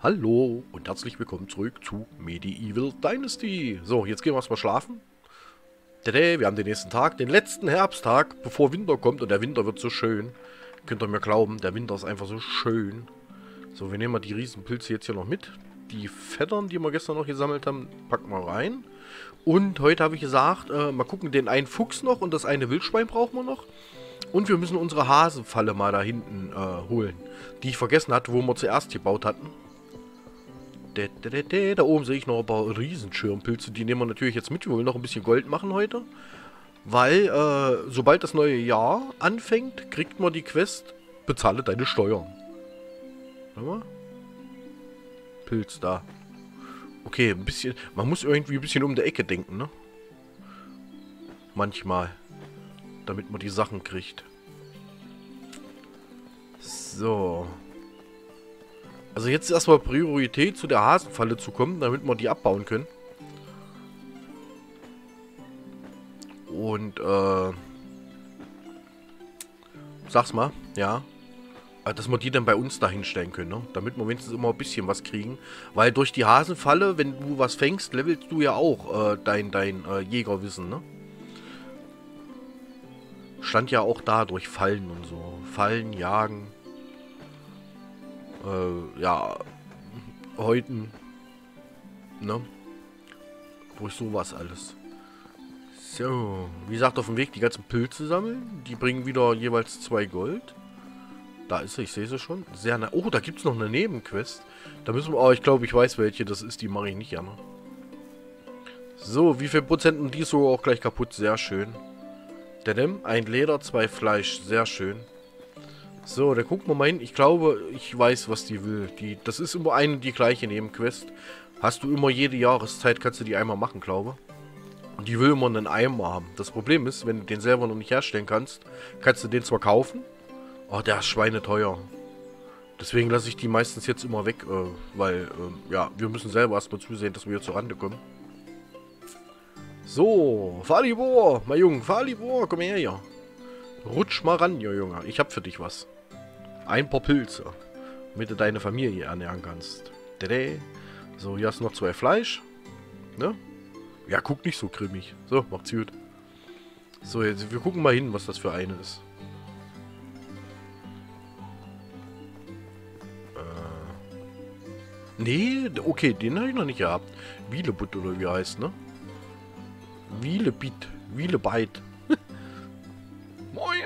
Hallo und herzlich willkommen zurück zu Medieval Dynasty. So, jetzt gehen wir erstmal schlafen. Wir haben den nächsten Tag, den letzten Herbsttag, bevor Winter kommt. Und der Winter wird so schön. Könnt ihr mir glauben, der Winter ist einfach so schön. So, wir nehmen mal die Riesenpilze jetzt hier noch mit. Die Federn, die wir gestern noch gesammelt haben, packen wir rein. Und heute habe ich gesagt, mal gucken, den einen Fuchs noch und das eine Wildschwein brauchen wir noch. Und wir müssen unsere Hasenfalle mal da hinten holen. Die ich vergessen hatte, wo wir zuerst gebaut hatten. Da oben sehe ich noch ein paar Riesenschirmpilze. Die nehmen wir natürlich jetzt mit. Wir wollen noch ein bisschen Gold machen heute. Weil, sobald das neue Jahr anfängt, kriegt man die Quest, bezahle deine Steuern. Warte mal. Pilz da. Okay, ein bisschen. Man muss irgendwie ein bisschen um die Ecke denken, ne? Manchmal. Damit man die Sachen kriegt. So. Also jetzt ist erstmal Priorität, zu der Hasenfalle zu kommen, damit wir die abbauen können. Und, sag's mal, ja. Dass wir die dann bei uns da hinstellen können, ne? Damit wir wenigstens immer ein bisschen was kriegen. Weil durch die Hasenfalle, wenn du was fängst, levelst du ja auch dein Jägerwissen, ne? Stand ja auch da durch Fallen und so. Fallen, Jagen. Ja, Häuten, ne? Durch sowas alles. So, wie gesagt, auf dem Weg die ganzen Pilze sammeln. Die bringen wieder jeweils 2 Gold. Da ist sie, ich sehe sie schon. Sehr nah. Oh, da gibt es noch eine Nebenquest. Da müssen wir... Oh, ich glaube, ich weiß, welche das ist. Die mache ich nicht gerne. So, wie viel Prozent? Und die ist sogar auch gleich kaputt. Sehr schön. Denn ein Leder, 2 Fleisch. Sehr schön. So, da gucken wir mal hin. Ich glaube, ich weiß, was die will. Das ist immer eine die gleiche Nebenquest. Hast du immer jede Jahreszeit, kannst du die einmal machen, glaube. Und die will immer einen Eimer haben. Das Problem ist, wenn du den selber noch nicht herstellen kannst, kannst du den zwar kaufen. Oh, der ist schweineteuer. Deswegen lasse ich die meistens jetzt immer weg, weil, ja, wir müssen selber erstmal zusehen, dass wir hier zur Rande kommen. So, Falibor, mein Junge, Falibor, komm her, ja. Rutsch mal ran, Junge, ich hab für dich was. Ein paar Pilze, damit du deine Familie ernähren kannst. So, hier hast du noch 2 Fleisch. Ne? Ja, guck nicht so grimmig. So, macht's gut. So, jetzt, wir gucken mal hin, was das für eine ist. Nee, okay, den habe ich noch nicht gehabt. Wielebit oder wie er heißt, ne? Wielebit. Wielebit. Moin.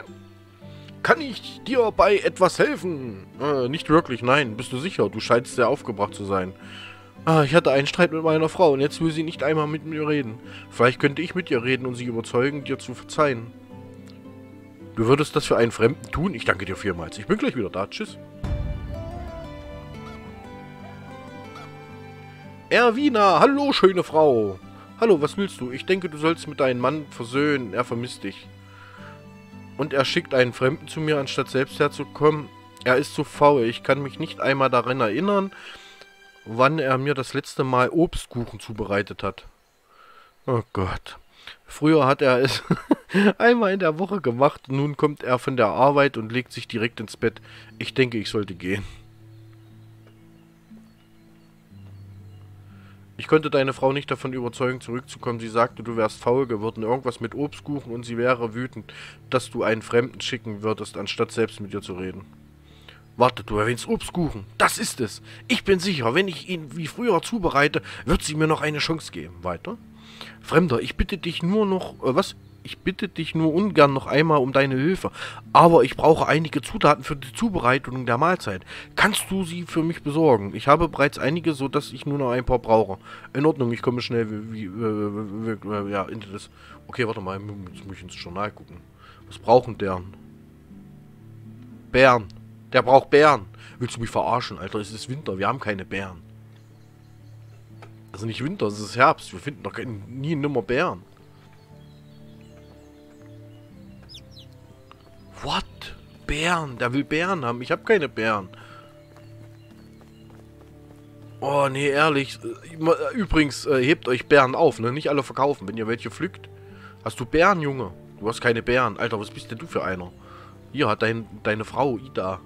Kann ich dir bei etwas helfen? Nicht wirklich, nein. Bist du sicher? Du scheinst sehr aufgebracht zu sein. Ich hatte einen Streit mit meiner Frau und jetzt will sie nicht einmal mit mir reden. Vielleicht könnte ich mit ihr reden und sie überzeugen, dir zu verzeihen. Du würdest das für einen Fremden tun? Ich danke dir vielmals. Ich bin gleich wieder da. Tschüss. Erwina, hallo, schöne Frau. Hallo, was willst du? Ich denke, du sollst mit deinem Mann versöhnen. Er vermisst dich. Und er schickt einen Fremden zu mir, anstatt selbst herzukommen. Er ist zu faul. Ich kann mich nicht einmal daran erinnern, wann er mir das letzte Mal Obstkuchen zubereitet hat. Oh Gott. Früher hat er es einmal in der Woche gemacht. Nun kommt er von der Arbeit und legt sich direkt ins Bett. Ich denke, ich sollte gehen. Ich konnte deine Frau nicht davon überzeugen, zurückzukommen. Sie sagte, du wärst faul geworden, irgendwas mit Obstkuchen, und sie wäre wütend, dass du einen Fremden schicken würdest, anstatt selbst mit dir zu reden. Warte, du erwähnst Obstkuchen. Das ist es. Ich bin sicher, wenn ich ihn wie früher zubereite, wird sie mir noch eine Chance geben. Weiter. Fremder, ich bitte dich nur noch... was? Ich bitte dich nur ungern noch einmal um deine Hilfe, aber ich brauche einige Zutaten für die Zubereitung der Mahlzeit. Kannst du sie für mich besorgen? Ich habe bereits einige, sodass ich nur noch ein paar brauche. In Ordnung, ich komme schnell ja, in das... Okay, warte mal, jetzt muss ich ins Journal gucken. Was brauchen Bären? Bären. Der braucht Bären. Willst du mich verarschen, Alter? Es ist Winter, wir haben keine Bären. Also nicht Winter, es ist Herbst. Wir finden doch nie nimmer Bären. What? Bären? Der will Bären haben. Ich habe keine Bären. Oh, nee, ehrlich. Übrigens, hebt euch Bären auf, ne? Nicht alle verkaufen, wenn ihr welche pflückt. Hast du Bären, Junge? Du hast keine Bären. Alter, was bist denn du für einer? Hier hat deine Frau, Ida.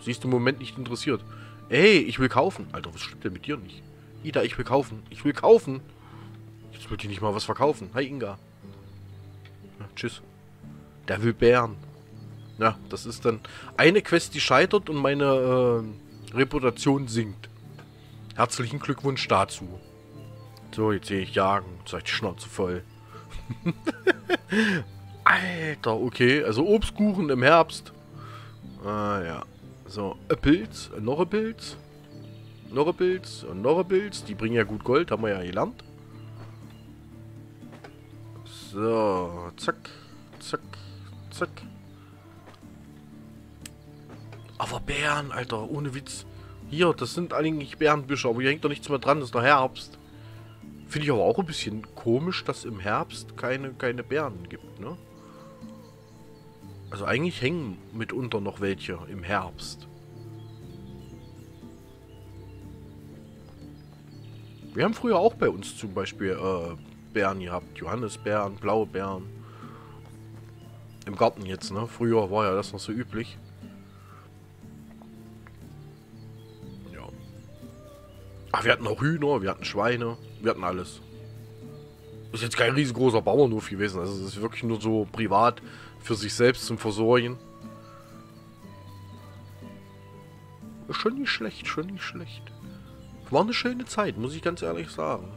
Sie ist im Moment nicht interessiert. Ey, ich will kaufen. Alter, was stimmt denn mit dir nicht? Ida, ich will kaufen. Ich will kaufen. Jetzt will die nicht mal was verkaufen. Hi, Inga. Ja, tschüss. Der will Bären. Ja, das ist dann eine Quest, die scheitert und meine Reputation sinkt. Herzlichen Glückwunsch dazu. So, jetzt sehe ich jagen. Jetzt habe ich die Schnauze voll. Alter, okay. Also Obstkuchen im Herbst. Ah, ja. So, ein Pilz. Noch ein Pilz. Noch ein Pilz. Noch ein Pilz. Die bringen ja gut Gold. Haben wir ja gelernt. So, zack. Zack. Zack. Aber Bären, Alter. Ohne Witz. Hier, das sind eigentlich Bärenbüsche. Aber hier hängt doch nichts mehr dran. Das ist doch Herbst. Finde ich aber auch ein bisschen komisch, dass im Herbst keine Bären gibt, ne? Also eigentlich hängen mitunter noch welche im Herbst. Wir haben früher auch bei uns zum Beispiel Bären gehabt. Johannisbeeren, blaue Bären. Im Garten jetzt, ne? Früher war ja das noch so üblich. Ja. Ach, wir hatten auch Hühner, wir hatten Schweine. Wir hatten alles. Ist jetzt kein riesengroßer Bauernhof gewesen. Also es ist wirklich nur so privat für sich selbst zum Versorgen. Schon nicht schlecht, schon nicht schlecht. War eine schöne Zeit, muss ich ganz ehrlich sagen.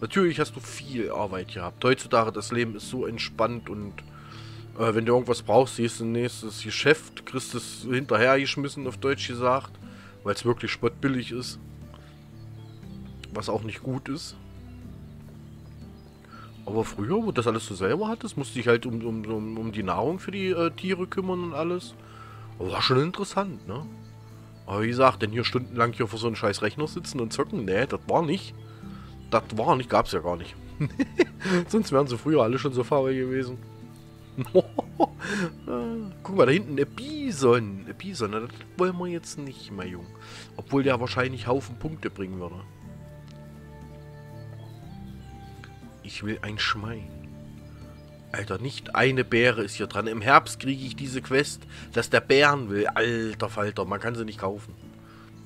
Natürlich hast du viel Arbeit gehabt. Heutzutage, das Leben ist so entspannt und wenn du irgendwas brauchst, siehst du ein nächstes Geschäft, kriegst es hinterhergeschmissen, auf Deutsch gesagt, weil es wirklich spottbillig ist. Was auch nicht gut ist. Aber früher, wo das alles so selber hattest, musste ich halt um die Nahrung für die Tiere kümmern und alles. Aber war schon interessant, ne? Aber wie gesagt, denn hier stundenlang hier vor so einem scheiß Rechner sitzen und zocken, ne, das war nicht. Das war nicht, gab's ja gar nicht. Sonst wären sie früher alle schon so faul gewesen. Guck mal, da hinten, der Bison. Der Bison, das wollen wir jetzt nicht mehr, Jung. Obwohl der wahrscheinlich Haufen Punkte bringen würde. Ich will ein Schwein. Alter, nicht eine Beere ist hier dran. Im Herbst kriege ich diese Quest, dass der Bären will. Alter Falter, man kann sie nicht kaufen.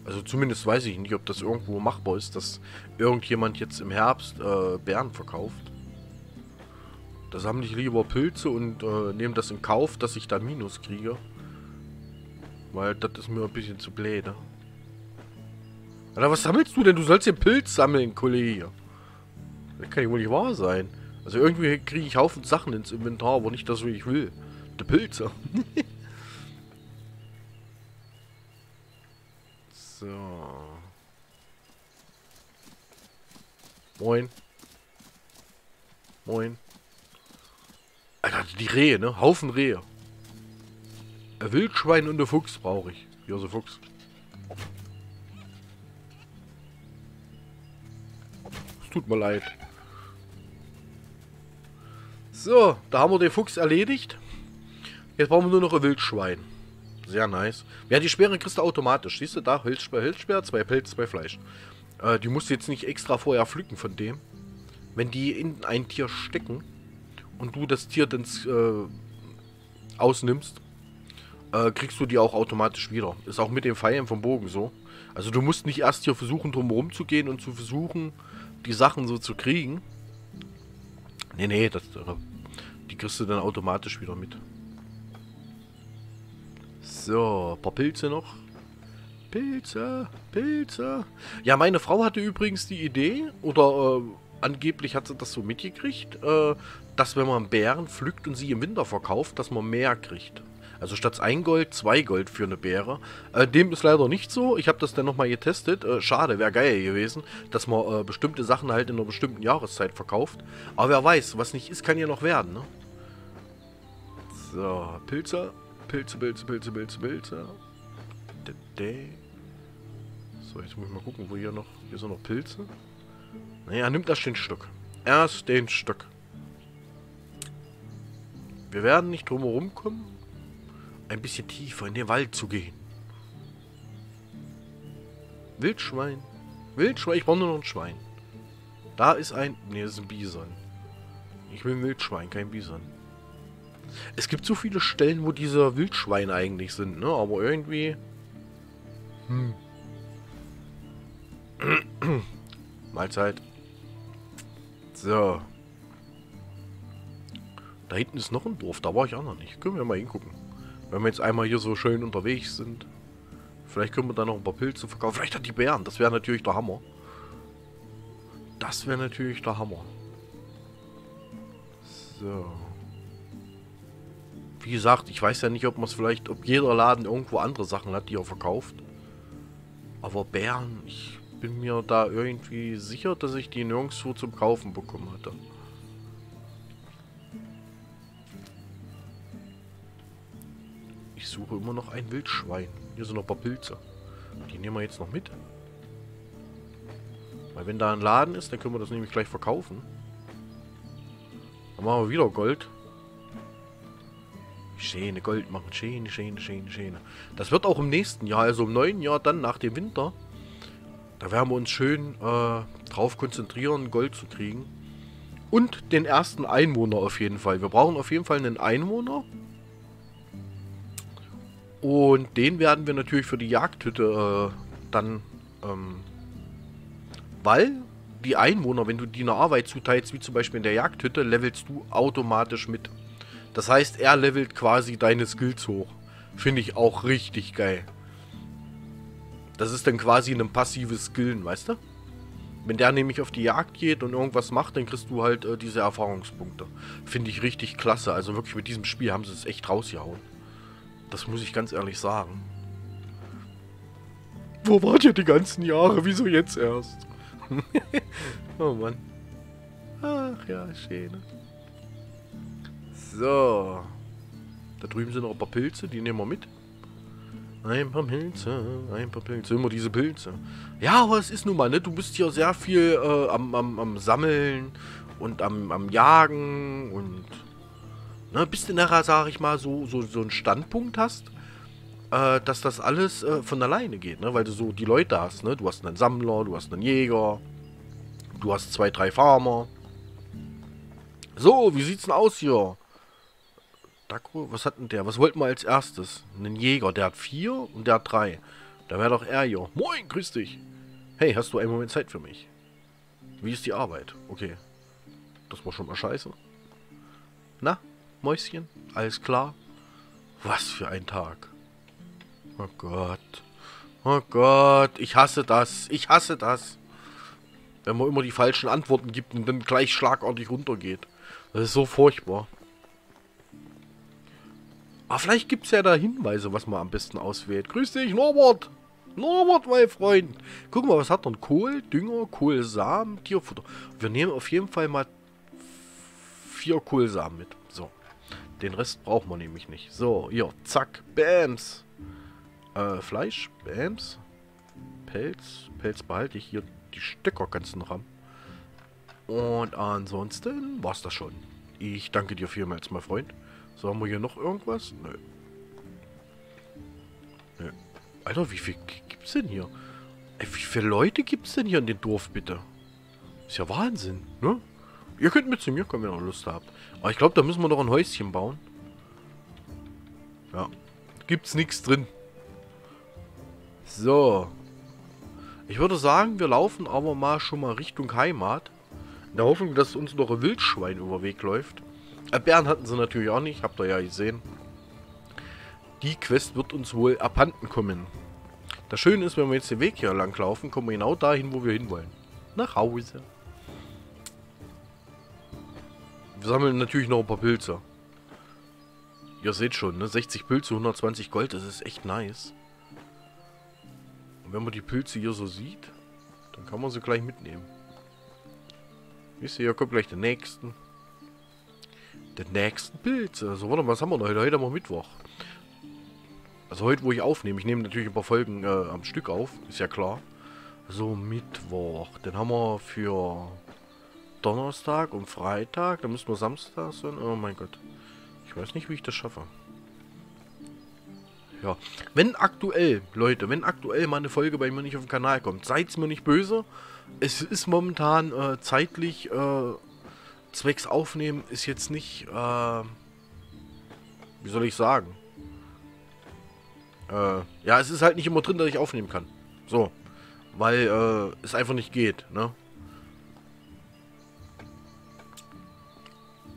Also zumindest weiß ich nicht, ob das irgendwo machbar ist, dass irgendjemand jetzt im Herbst Bären verkauft. Da sammle ich lieber Pilze und nehme das in Kauf, dass ich da Minus kriege. Weil das ist mir ein bisschen zu blöde. Alter, was sammelst du denn? Du sollst hier Pilz sammeln, Kollege. Das kann ja wohl nicht wahr sein. Also irgendwie kriege ich Haufen Sachen ins Inventar, aber nicht das, was ich will. Die Pilze. So. Moin. Moin. Alter, die Rehe, ne? Haufen Rehe. Ein Wildschwein und ein Fuchs brauche ich. Ja, so Fuchs. Es tut mir leid. So, da haben wir den Fuchs erledigt. Jetzt brauchen wir nur noch ein Wildschwein. Sehr nice. Ja, die Speere kriegst du automatisch. Siehst du, da Holzspeer, Holzspeer, 2 Pelz, 2 Fleisch. Die musst du jetzt nicht extra vorher pflücken von dem. Wenn die in ein Tier stecken und du das Tier dann ausnimmst, kriegst du die auch automatisch wieder. Ist auch mit den Pfeilen vom Bogen so. Also du musst nicht erst hier versuchen, drum herum zu gehen und zu versuchen, die Sachen so zu kriegen. Nee, das, die kriegst du dann automatisch wieder mit. So, ein paar Pilze noch. Pilze, Pilze. Ja, meine Frau hatte übrigens die Idee, oder angeblich hat sie das so mitgekriegt, dass wenn man Beeren pflückt und sie im Winter verkauft, dass man mehr kriegt. Also statt 1 Gold, 2 Gold für eine Beere. Dem ist leider nicht so. Ich habe das dann nochmal getestet. Schade, wäre geil gewesen, dass man bestimmte Sachen halt in einer bestimmten Jahreszeit verkauft. Aber wer weiß, was nicht ist, kann ja noch werden, ne? So, Pilze. Pilze, Pilze, Pilze, Pilze, Pilze. So, jetzt muss ich mal gucken, wo hier noch... Hier sind noch Pilze. Naja, nimmt erst den Stock. Erst den Stock. Wir werden nicht drum herum kommen, ein bisschen tiefer in den Wald zu gehen. Wildschwein. Wildschwein. Ich brauche nur noch ein Schwein. Da ist ein... Ne, das ist ein Bison. Ich will ein Wildschwein, kein Bison. Es gibt so viele Stellen, wo diese Wildschweine eigentlich sind, ne? Aber irgendwie... Mahlzeit. So. Da hinten ist noch ein Dorf, da war ich auch noch nicht. Können wir mal hingucken. Wenn wir jetzt einmal hier so schön unterwegs sind. Vielleicht können wir da noch ein paar Pilze verkaufen. Vielleicht hat die Bären, das wäre natürlich der Hammer. Das wäre natürlich der Hammer. So. Wie gesagt, ich weiß ja nicht, ob man es vielleicht, ob jeder Laden irgendwo andere Sachen hat, die er verkauft. Aber Bären, ich bin mir da irgendwie sicher, dass ich die nirgendwo zum Kaufen bekommen hatte. Ich suche immer noch ein Wildschwein. Hier sind noch ein paar Pilze. Die nehmen wir jetzt noch mit. Weil wenn da ein Laden ist, dann können wir das nämlich gleich verkaufen. Dann machen wir wieder Gold. Schöne Gold machen. Schöne, schöne, schöne, schöne. Das wird auch im nächsten Jahr, also im neuen Jahr dann nach dem Winter. Da werden wir uns schön drauf konzentrieren, Gold zu kriegen. Und den ersten Einwohner auf jeden Fall. Wir brauchen auf jeden Fall einen Einwohner. Und den werden wir natürlich für die Jagdhütte dann, weil die Einwohner, wenn du die eine Arbeit zuteilst, wie zum Beispiel in der Jagdhütte, levelst du automatisch mit. Das heißt, er levelt quasi deine Skills hoch. Finde ich auch richtig geil. Das ist dann quasi ein passives Skillen, weißt du? Wenn der nämlich auf die Jagd geht und irgendwas macht, dann kriegst du halt diese Erfahrungspunkte. Finde ich richtig klasse. Also wirklich, mit diesem Spiel haben sie es echt rausgehauen. Das muss ich ganz ehrlich sagen. Wo wart ihr die ganzen Jahre? Wieso jetzt erst? Oh Mann. Ach ja, schön. So. Da drüben sind noch ein paar Pilze, die nehmen wir mit. Ein paar Pilze, ein paar Pilze. Immer diese Pilze. Ja, aber es ist nun mal, ne? Du bist hier sehr viel am Sammeln und am Jagen und... Ne, bis du nachher, sag ich mal, so einen Standpunkt hast, dass das alles von alleine geht, ne? Weil du so die Leute hast, ne? Du hast einen Sammler, du hast einen Jäger, du hast 2, 3 Farmer. So, wie sieht's denn aus hier? Dako, was hat denn der? Was wollten wir als erstes? Einen Jäger, der hat 4 und der hat 3. Da wäre doch er hier. Moin, grüß dich. Hey, hast du einen Moment Zeit für mich? Wie ist die Arbeit? Okay. Das war schon mal scheiße. Na? Mäuschen, alles klar. Was für ein Tag. Oh Gott. Oh Gott, ich hasse das. Ich hasse das. Wenn man immer die falschen Antworten gibt und dann gleich schlagartig runtergeht. Das ist so furchtbar. Aber vielleicht gibt es ja da Hinweise, was man am besten auswählt. Grüß dich, Norbert. Norbert, mein Freund. Guck mal, was hat denn Kohl, Dünger, Kohlsamen, Tierfutter. Wir nehmen auf jeden Fall mal 4 Kohlsamen mit. So. Den Rest braucht man nämlich nicht. So, hier, zack, bams. Fleisch, bams. Pelz behalte ich hier. Die Stöcker kannst du noch haben. Und ansonsten war's das schon. Ich danke dir vielmals, mein Freund. So, haben wir hier noch irgendwas? Nö. Nö. Alter, wie viel gibt's denn hier? Ey, wie viele Leute gibt's denn hier in dem Dorf, bitte? Ist ja Wahnsinn, ne? Ihr könnt mit zu mir kommen, wenn ihr noch Lust habt. Aber ich glaube, da müssen wir noch ein Häuschen bauen. Ja. Gibt's nichts drin. So. Ich würde sagen, wir laufen aber mal schon mal Richtung Heimat. In der Hoffnung, dass uns noch ein Wildschwein über den Weg läuft. Bären hatten sie natürlich auch nicht. Habt ihr ja gesehen. Die Quest wird uns wohl abhanden kommen. Das Schöne ist, wenn wir jetzt den Weg hier lang laufen, kommen wir genau dahin, wo wir hinwollen. Nach Hause. Wir sammeln natürlich noch ein paar Pilze. Ihr seht schon, ne? 60 Pilze, 120 Gold, das ist echt nice. Und wenn man die Pilze hier so sieht, dann kann man sie gleich mitnehmen. Wisst ihr, hier kommt gleich der nächsten. Den nächsten Pilz. Also, warte mal, was haben wir noch heute? Heute haben wir Mittwoch. Also heute, wo ich aufnehme. Ich nehme natürlich ein paar Folgen am Stück auf, ist ja klar. So, Mittwoch. Den haben wir für... Donnerstag und Freitag, dann müssen wir Samstag sein. Oh mein Gott. Ich weiß nicht, wie ich das schaffe. Ja. Wenn aktuell, Leute, wenn aktuell mal eine Folge bei mir nicht auf den Kanal kommt, seid's mir nicht böse. Es ist momentan zeitlich, zwecks Aufnehmen ist jetzt nicht, wie soll ich sagen? Ja, es ist halt nicht immer drin, dass ich aufnehmen kann. So. weil es einfach nicht geht, ne?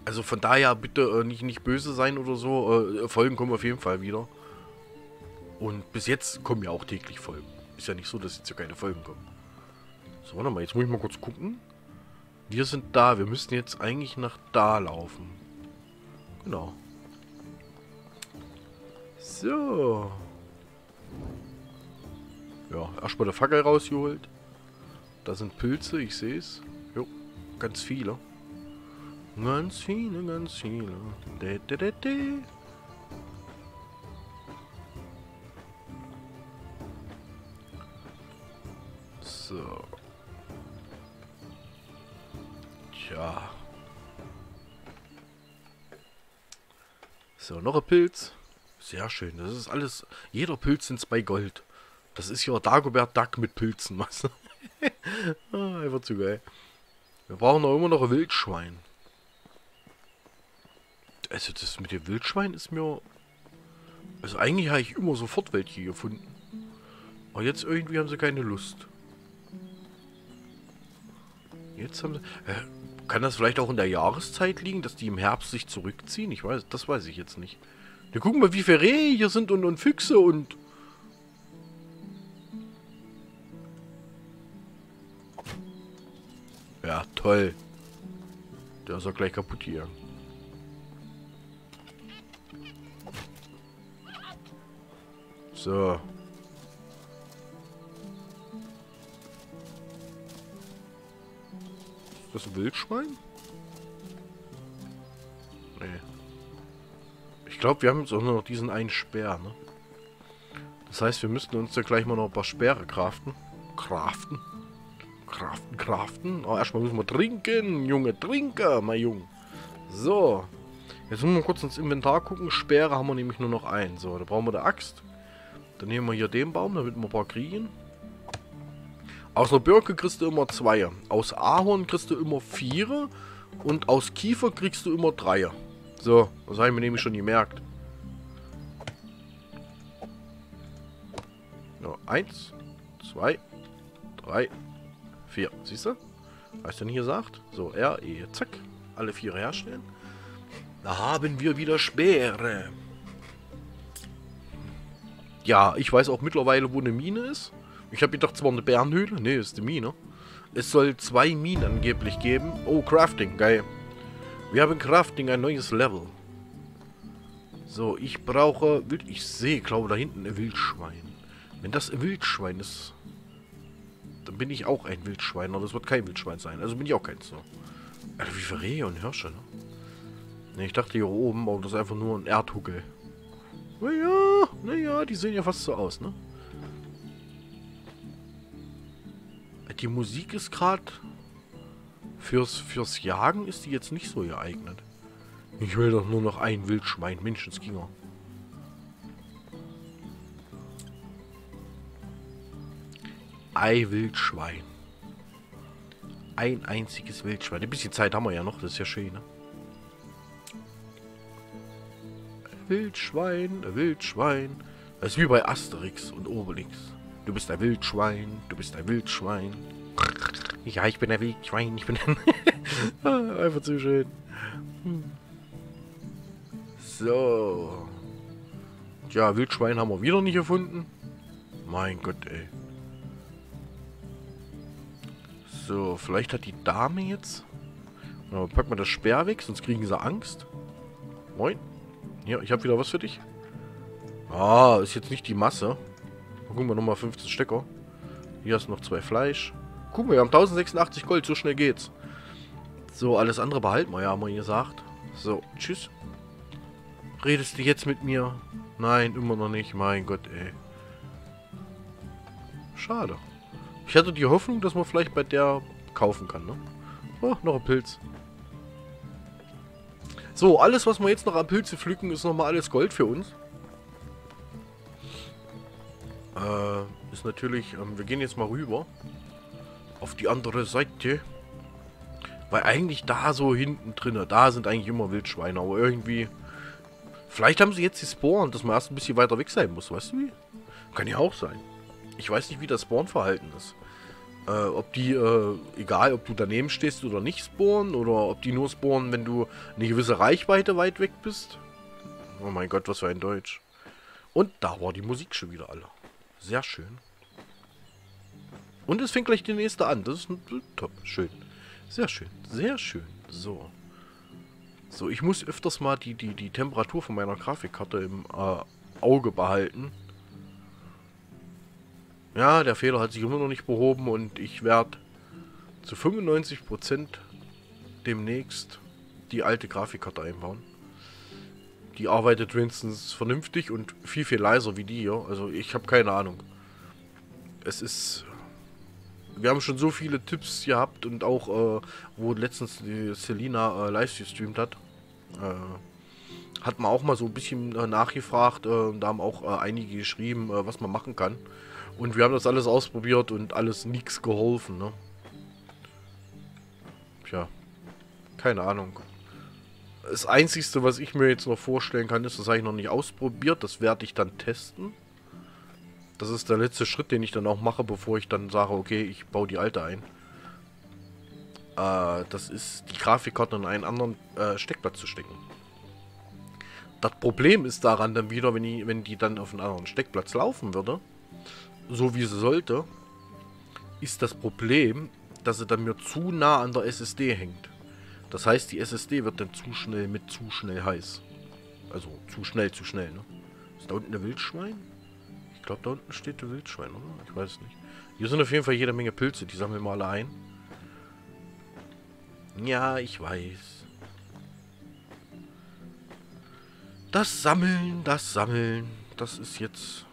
Also von daher bitte nicht böse sein oder so. Folgen kommen auf jeden Fall wieder. Und bis jetzt kommen ja auch täglich Folgen. Ist ja nicht so, dass jetzt ja keine Folgen kommen. So, warte mal, jetzt muss ich mal kurz gucken. Wir sind da, wir müssten jetzt eigentlich nach da laufen. Genau. So. Ja, erstmal die Fackel rausgeholt. Da sind Pilze, ich sehe es. Jo, ganz viele. Ganz viele, ganz viele. De, de, de, de. So. Tja. So, noch ein Pilz. Sehr schön. Das ist alles. Jeder Pilz sind 2 Gold. Das ist ja Dagobert Duck mit Pilzen. Was? Einfach zu geil. Wir brauchen auch immer noch ein Wildschwein. Also das mit dem Wildschwein ist mir... Also eigentlich habe ich immer sofort welche gefunden. Aber jetzt irgendwie haben sie keine Lust. Jetzt haben sie... Kann das vielleicht auch in der Jahreszeit liegen, dass die im Herbst sich zurückziehen? Ich weiß, das weiß ich jetzt nicht. Wir gucken mal, wie viele Rehe hier sind und Füchse und... Ja, toll. Der ist doch gleich kaputt hier. So. Ist das ein Wildschwein? Nee. Ich glaube, wir haben jetzt auch nur noch diesen einen Speer, ne? Das heißt, wir müssten uns dann gleich mal noch ein paar Speere craften. Craften. Oh, erstmal müssen wir trinken, Junge. Trinke, mein Junge. So. Jetzt müssen wir kurz ins Inventar gucken. Speere haben wir nämlich nur noch einen. So, da brauchen wir eine Axt. Dann nehmen wir hier den Baum, damit wir ein paar kriegen. Aus der Birke kriegst du immer 2. Aus Ahorn kriegst du immer 4. Und aus Kiefer kriegst du immer 3. So, das habe ich mir nämlich schon gemerkt. Ja, 1, 2, 3, 4. Siehst du? Was denn hier sagt? So, R, E, zack. Alle 4 herstellen. Da haben wir wieder Speere. Ja, ich weiß auch mittlerweile, wo eine Mine ist. Ich habe gedacht, es war eine Bärenhöhle. Ne, ist eine Mine. Es soll 2 Minen angeblich geben. Oh, Crafting, geil. Wir haben Crafting, ein neues Level. So, ich brauche... Ich sehe, glaube da hinten ein Wildschwein. Wenn das ein Wildschwein ist, dann bin ich auch ein Wildschwein. Aber das wird kein Wildschwein sein. Also bin ich auch keins. So. Also wie für Rehe und Hirsche, ne? Ne, ich dachte hier oben, aber das ist einfach nur ein Erdhuckel. Naja, die sehen ja fast so aus, ne? Die Musik ist gerade... Fürs Jagen ist die jetzt nicht so geeignet. Ich will doch nur noch ein Wildschwein, Menschenskinger. Ei Wildschwein. Ein einziges Wildschwein. Ein bisschen Zeit haben wir ja noch, das ist ja schön, ne? Wildschwein, Wildschwein. Das ist wie bei Asterix und Obelix. Du bist ein Wildschwein, du bist ein Wildschwein. Ja, ich bin ein Wildschwein, ich bin ein... Einfach zu schön. So. Tja, Wildschwein haben wir wieder nicht gefunden. Mein Gott, ey. So, vielleicht hat die Dame jetzt... Na, pack mal das Speer weg, sonst kriegen sie Angst. Moin. Hier, ich habe wieder was für dich. Ah, ist jetzt nicht die Masse. Gucken wir nochmal 15 Stecker. Hier hast du noch 2 Fleisch. Guck mal, wir haben 1086 Gold, so schnell geht's. So, alles andere behalten wir ja, haben wir gesagt. So, tschüss. Redest du jetzt mit mir? Nein, immer noch nicht. Mein Gott, ey. Schade. Ich hatte die Hoffnung, dass man vielleicht bei der kaufen kann, ne? Oh, noch ein Pilz. So, alles, was wir jetzt noch an Pilze pflücken, ist nochmal alles Gold für uns. Ist natürlich, wir gehen jetzt mal rüber auf die andere Seite, weil eigentlich da so hinten drinne, da sind eigentlich immer Wildschweine, aber irgendwie, vielleicht haben sie jetzt die Spawn, dass man erst ein bisschen weiter weg sein muss, weißt du wie? Kann ja auch sein. Ich weiß nicht, wie das Spawnverhalten ist. Ob die, egal ob du daneben stehst oder nicht spawnen, oder ob die nur spawnen, wenn du eine gewisse Reichweite weit weg bist. Oh mein Gott, was für ein Deutsch. Und da war die Musik schon wieder alle. Sehr schön. Und es fängt gleich die nächste an. Das ist top. Schön. Sehr schön. Sehr schön. So. So, ich muss öfters mal die Temperatur von meiner Grafikkarte im Auge behalten. Ja, der Fehler hat sich immer noch nicht behoben und ich werde zu 95% demnächst die alte Grafikkarte einbauen. Die arbeitet wenigstens vernünftig und viel, viel leiser wie die hier. Also ich habe keine Ahnung. Es ist... Wir haben schon so viele Tipps gehabt und auch, wo letztens die Selina live gestreamt hat, hat man auch mal so ein bisschen nachgefragt. Da haben auch einige geschrieben, was man machen kann. Und wir haben das alles ausprobiert und alles nichts geholfen, ne? Tja, keine Ahnung. Das Einzige, was ich mir jetzt noch vorstellen kann, ist, das habe ich noch nicht ausprobiert. Das werde ich dann testen. Das ist der letzte Schritt, den ich dann auch mache, bevor ich dann sage, okay, ich baue die alte ein. Das ist, die Grafikkarte in einen anderen Steckplatz zu stecken. Das Problem ist daran dann wieder, wenn die dann auf einen anderen Steckplatz laufen würde, so wie sie sollte, ist das Problem, dass sie dann mir zu nah an der SSD hängt. Das heißt, die SSD wird dann zu schnell heiß. Also zu schnell, ne? Ist da unten ein Wildschwein? Ich glaube, da unten steht ein Wildschwein, oder? Ich weiß es nicht. Hier sind auf jeden Fall jede Menge Pilze, die sammeln wir alle ein. Ja, ich weiß. Das Sammeln, das ist jetzt...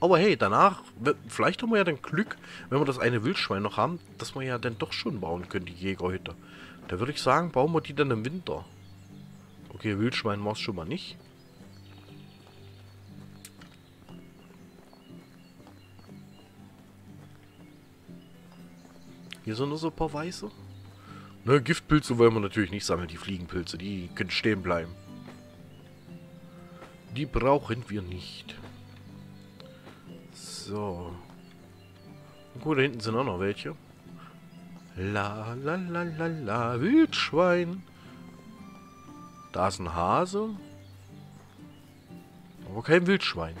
Aber hey, danach, vielleicht haben wir ja dann Glück, wenn wir das eine Wildschwein noch haben, dass wir ja dann doch schon bauen können, die Jägerhütte. Da würde ich sagen, bauen wir die dann im Winter. Okay, Wildschwein war es schon mal nicht. Hier sind nur so ein paar weiße. Ne, Giftpilze wollen wir natürlich nicht sammeln, die Fliegenpilze, die können stehen bleiben. Die brauchen wir nicht. So. Gut, da hinten sind auch noch welche. La la la la la, Wildschwein. Da ist ein Hase. Aber kein Wildschwein.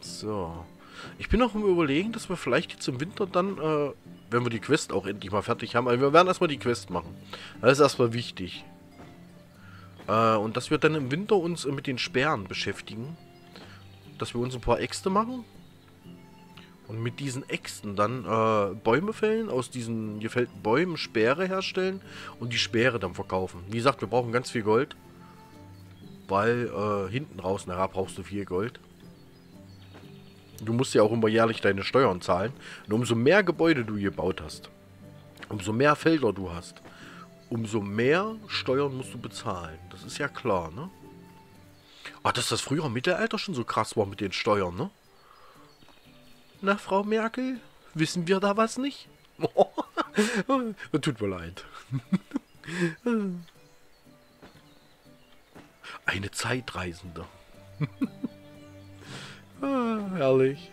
So. Ich bin auch im Überlegen, dass wir vielleicht jetzt im Winter dann, wenn wir die Quest auch endlich mal fertig haben, also wir werden erstmal die Quest machen. Das ist erstmal wichtig. Und dass wir dann im Winter uns mit den Sperren beschäftigen. Dass wir uns ein paar Äxte machen und mit diesen Äxten dann Bäume fällen, aus diesen gefällten Bäumen Speere herstellen und die Speere dann verkaufen. Wie gesagt, wir brauchen ganz viel Gold, weil hinten raus nachher brauchst du viel Gold. Du musst ja auch immer jährlich deine Steuern zahlen und umso mehr Gebäude du gebaut hast, umso mehr Felder du hast, umso mehr Steuern musst du bezahlen. Das ist ja klar, ne? Ach, dass das früher im Mittelalter schon so krass war mit den Steuern, ne? Na, Frau Merkel? Wissen wir da was nicht? Tut mir leid. Eine Zeitreisende. Herrlich.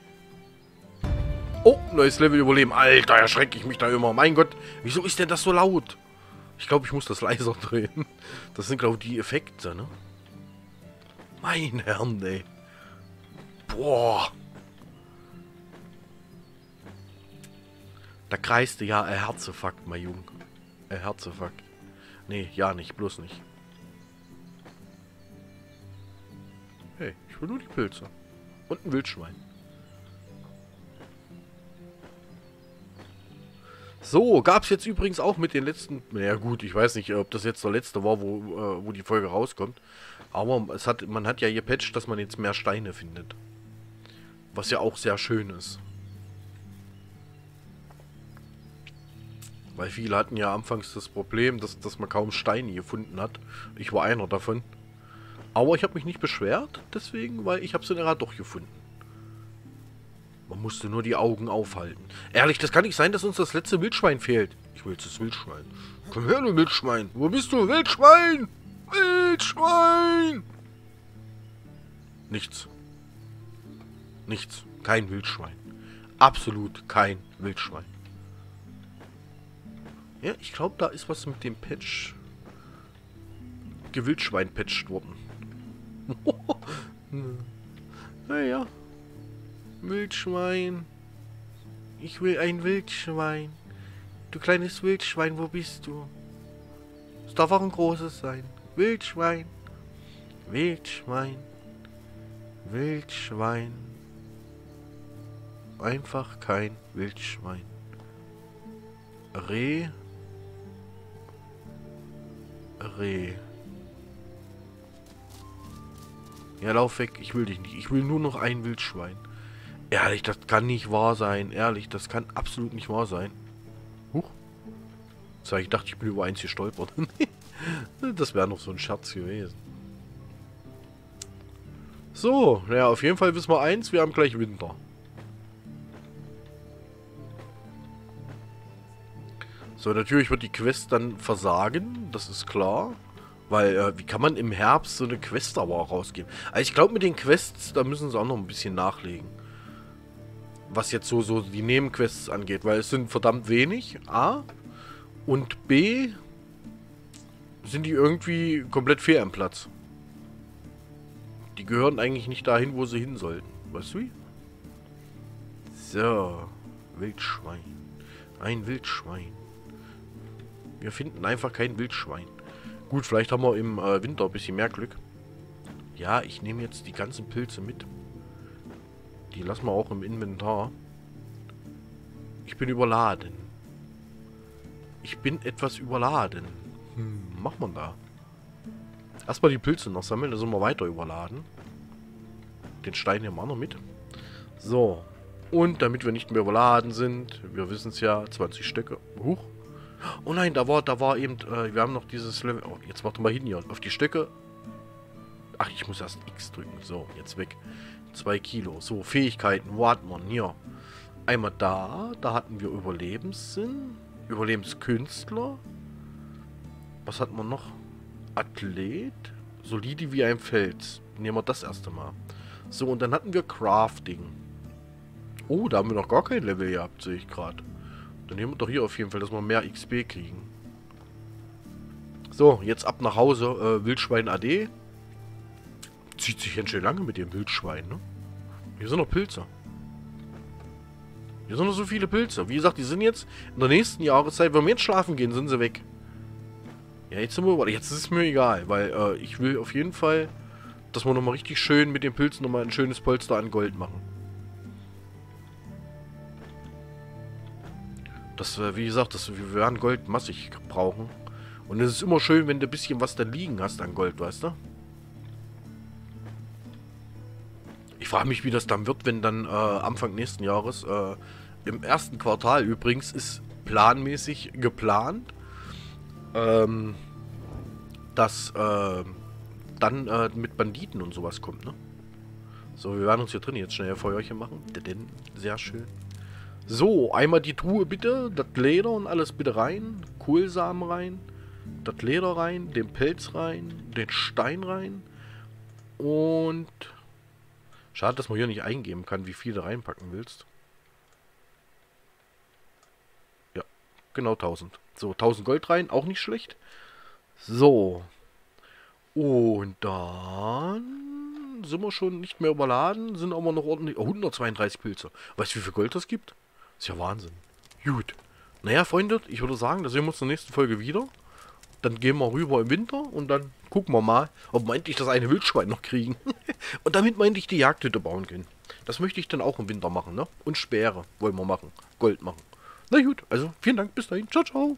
Oh, neues Level überleben. Alter, erschrecke ich mich da immer. Mein Gott, wieso ist denn das so laut? Ich glaube, ich muss das leiser drehen. Das sind, glaube ich, die Effekte, ne? Mein Herrn, ey. Boah. Da kreiste ja ein Herzinfarkt, mein Junge. Ein Herzinfarkt. Nee, ja nicht, bloß nicht. Hey, ich will nur die Pilze. Und ein Wildschwein. So, gab es jetzt übrigens auch mit den letzten... Naja gut, ich weiß nicht, ob das jetzt der letzte war, wo die Folge rauskommt. Aber es hat, man hat ja gepatcht, dass man jetzt mehr Steine findet. Was ja auch sehr schön ist. Weil viele hatten ja anfangs das Problem, dass man kaum Steine gefunden hat. Ich war einer davon. Aber ich habe mich nicht beschwert, deswegen, weil ich habe sie nachher doch gefunden. Man musste nur die Augen aufhalten. Ehrlich, das kann nicht sein, dass uns das letzte Wildschwein fehlt. Ich will jetzt das Wildschwein. Komm her, du Wildschwein. Wo bist du? Wildschwein! Wildschwein! Nichts. Nichts. Kein Wildschwein. absolut kein Wildschwein. Ja, ich glaube, da ist was mit dem Patch. Gewildschwein-Patch worden. Naja. Wildschwein. Ich will ein Wildschwein. Du kleines Wildschwein, wo bist du? Es darf auch ein großes sein. Wildschwein. Wildschwein. Wildschwein. Einfach kein Wildschwein. Reh. Reh. Ja, lauf weg. Ich will dich nicht. Ich will nur noch ein Wildschwein. Ehrlich, das kann nicht wahr sein. Ehrlich, das kann absolut nicht wahr sein. Huch. Ich dachte, ich bin über eins gestolpert. Das wäre noch so ein Scherz gewesen. So, naja, auf jeden Fall wissen wir eins. Wir haben gleich Winter. So, natürlich wird die Quest dann versagen, das ist klar. Weil, wie kann man im Herbst so eine Quest aber auch rausgeben? Also ich glaube, mit den Quests, da müssen sie auch noch ein bisschen nachlegen. Was jetzt so die Nebenquests angeht, weil es sind verdammt wenig, A. Und B, sind die irgendwie komplett fehl am Platz. Die gehören eigentlich nicht dahin, wo sie hin sollten. Weißt du wie? So, Wildschwein. Ein Wildschwein. Wir finden einfach kein Wildschwein. Gut, vielleicht haben wir im Winter ein bisschen mehr Glück. Ja, ich nehme jetzt die ganzen Pilze mit. Die lassen wir auch im Inventar. Ich bin überladen. Ich bin etwas überladen. Macht man da? Erstmal die Pilze noch sammeln, dann sind wir weiter überladen. Den Stein nehmen wir noch mit. So. Und damit wir nicht mehr überladen sind, wir wissen es ja, 20 Stöcke. Huch. Oh nein, da war eben, wir haben noch dieses Level. Oh, jetzt warte mal hin hier, auf die Stöcke. Ach, ich muss erst X drücken. So, jetzt weg. 2 Kilo. So, Fähigkeiten, warten wir hier. Einmal da hatten wir Überlebenssinn. Überlebenskünstler. Was hatten wir noch? Athlet. Solide wie ein Fels. Nehmen wir das erste Mal. So, und dann hatten wir Crafting. Oh, da haben wir noch gar kein Level gehabt, sehe ich gerade. Dann nehmen wir doch hier auf jeden Fall, dass wir mehr XP kriegen. So, jetzt ab nach Hause. Wildschwein AD. Zieht sich ganz schön lange mit dem Wildschwein, ne? Hier sind noch Pilze. Hier sind noch so viele Pilze. Wie gesagt, die sind jetzt in der nächsten Jahreszeit, wenn wir jetzt schlafen gehen, sind sie weg. Ja, jetzt sind wir, jetzt ist es mir egal, weil ich will auf jeden Fall, dass wir nochmal richtig schön mit den Pilzen nochmal ein schönes Polster an Gold machen. Das, wie gesagt, wir werden Gold massig brauchen. Und es ist immer schön, wenn du ein bisschen was da liegen hast an Gold, weißt du? Ich frage mich, wie das dann wird, wenn dann Anfang nächsten Jahres, im ersten Quartal übrigens, ist planmäßig geplant, dass dann mit Banditen und sowas kommt, ne? So, wir werden uns hier drin jetzt schnell Feuerchen machen. Denn sehr schön. So, einmal die Truhe bitte, das Leder und alles bitte rein, Kohlsamen rein, das Leder rein, den Pelz rein, den Stein rein und... Schade, dass man hier nicht eingeben kann, wie viel du reinpacken willst. Ja, genau 1000. So, 1000 Gold rein, auch nicht schlecht. So. Und dann... sind wir schon nicht mehr überladen, sind aber noch ordentlich... Oh, 132 Pilze. Weißt du, wie viel Gold das gibt? Ist ja Wahnsinn. Gut. Naja, Freunde, ich würde sagen, da sehen wir uns in der nächsten Folge wieder. Dann gehen wir rüber im Winter und dann gucken wir mal, ob wir endlich das eine Wildschwein noch kriegen. Und damit wir endlich die Jagdhütte bauen können. Das möchte ich dann auch im Winter machen, ne? Und Speere wollen wir machen. Gold machen. Na gut, also vielen Dank, bis dahin. Ciao, ciao.